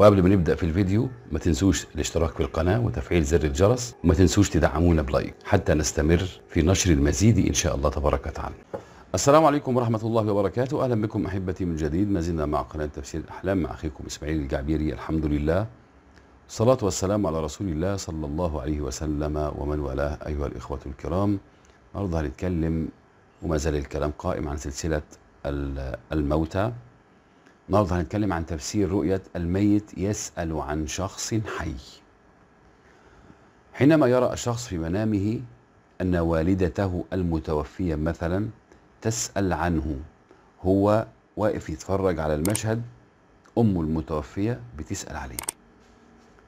وقبل ما نبدأ في الفيديو ما تنسوش الاشتراك في القناة وتفعيل زر الجرس، وما تنسوش تدعمونا بلايك حتى نستمر في نشر المزيد إن شاء الله تبارك وتعالى. السلام عليكم ورحمة الله وبركاته، أهلا بكم أحبتي من جديد، ما زلنا مع قناة تفسير الأحلام مع أخيكم إسماعيل الجعبيري. الحمد لله، الصلاة والسلام على رسول الله صلى الله عليه وسلم ومن والاه. أيها الإخوة الكرام، النهارده هنتكلم وما زال الكلام قائم عن سلسلة الموتى. النهارده هنتكلم عن تفسير رؤية الميت يسأل عن شخص حي. حينما يرى الشخص في منامه أن والدته المتوفية مثلا تسأل عنه، هو واقف يتفرج على المشهد، أمه المتوفية بتسأل عليه.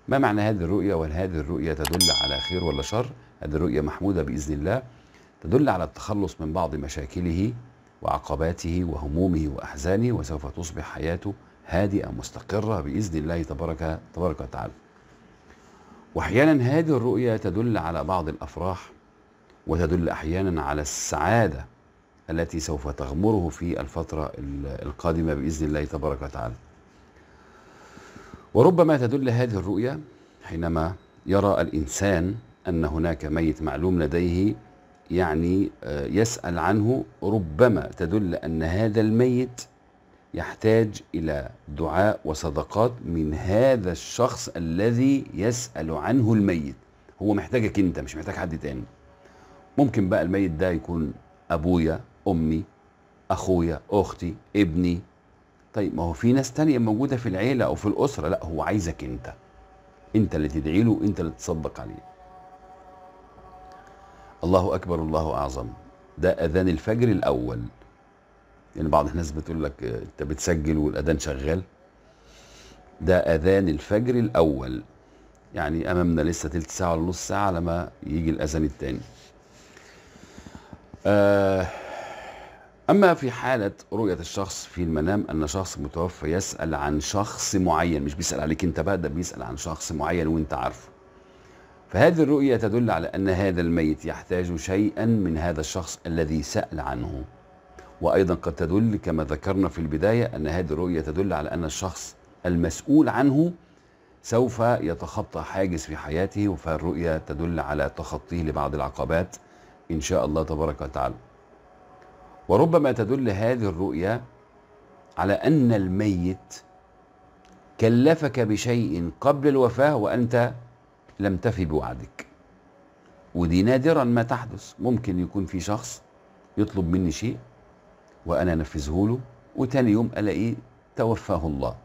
ما معنى هذه الرؤية؟ وهل هذه الرؤية تدل على خير ولا شر؟ هذه الرؤية محمودة بإذن الله، تدل على التخلص من بعض مشاكله وعقباته وهمومه وأحزانه، وسوف تصبح حياته هادئة مستقرة بإذن الله تبارك وتعالى. وأحيانا هذه الرؤية تدل على بعض الأفراح، وتدل أحيانا على السعادة التي سوف تغمره في الفترة القادمة بإذن الله تبارك وتعالى. وربما تدل هذه الرؤية حينما يرى الإنسان أن هناك ميت معلوم لديه يعني يسأل عنه، ربما تدل أن هذا الميت يحتاج إلى دعاء وصدقات من هذا الشخص الذي يسأل عنه الميت. هو محتاجك أنت، مش محتاج حد تاني. ممكن بقى الميت ده يكون أبويا، أمي، أخويا، أختي، ابني. طيب ما هو في ناس تانية موجودة في العيلة أو في الأسرة، لا هو عايزك أنت، أنت اللي تدعي له، أنت اللي تصدق عليه. الله أكبر، الله أعظم، ده أذان الفجر الأول. يعني بعض الناس بتقول لك أنت بتسجل والأذان شغال. ده أذان الفجر الأول، يعني أمامنا لسه تلت ساعة ولا نص ساعة على ما يجي الأذان الثاني. أما في حالة رؤية الشخص في المنام أن شخص متوفى يسأل عن شخص معين، مش بيسأل عليك أنت بقى، ده بيسأل عن شخص معين وأنت عارفه، فهذه الرؤية تدل على أن هذا الميت يحتاج شيئا من هذا الشخص الذي سأل عنه. وأيضا قد تدل كما ذكرنا في البداية أن هذه الرؤية تدل على أن الشخص المسؤول عنه سوف يتخطى حاجز في حياته، فالرؤية تدل على تخطيه لبعض العقبات إن شاء الله تبارك وتعالى. وربما تدل هذه الرؤية على أن الميت كلفك بشيء قبل الوفاة وأنت لم تفي بوعدك، ودي نادرا ما تحدث. ممكن يكون في شخص يطلب مني شيء وأنا أنفذه له، وتاني يوم ألاقيه توفاه الله،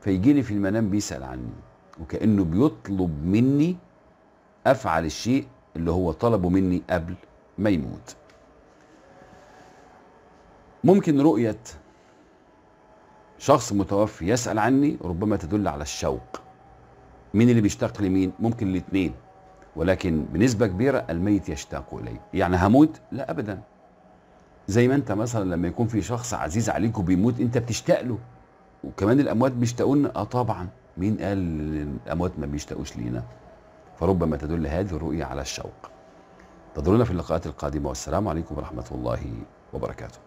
فيجي لي في المنام بيسأل عني، وكأنه بيطلب مني أفعل الشيء اللي هو طلبه مني قبل ما يموت. ممكن رؤية شخص متوفي يسأل عني ربما تدل على الشوق. مين اللي بيشتاق لمين؟ ممكن الاثنين، ولكن بنسبة كبيرة الميت يشتاق إليه. يعني هموت؟ لا أبدا. زي ما أنت مثلا لما يكون في شخص عزيز عليك وبيموت أنت بتشتاق له، وكمان الأموات بيشتاقوا لنا. طبعا، مين قال الأموات ما بيشتاقوش لينا؟ فربما تدل هذه الرؤية على الشوق. انتظرونا في اللقاءات القادمة، والسلام عليكم ورحمة الله وبركاته.